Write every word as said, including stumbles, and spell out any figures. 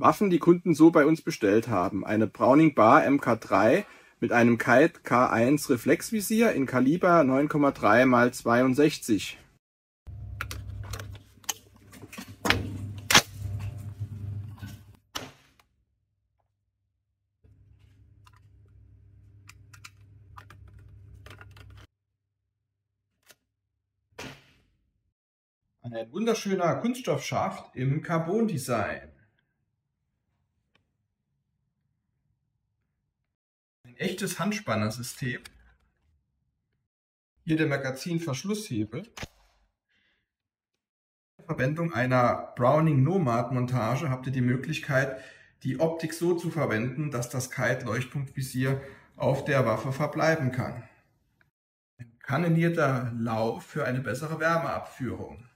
Waffen, die Kunden so bei uns bestellt haben. Eine Browning Bar M K drei mit einem Kite K eins Reflexvisier in Kaliber neun Komma drei mal zweiundsechzig. Ein wunderschöner Kunststoffschaft im Carbon-Design. Ein echtes Handspannersystem. Hier der Magazinverschlusshebel. Bei Verwendung einer Browning Nomad-Montage habt ihr die Möglichkeit, die Optik so zu verwenden, dass das Kite-Leuchtpunktvisier auf der Waffe verbleiben kann. Ein kannelierter Lauf für eine bessere Wärmeabführung.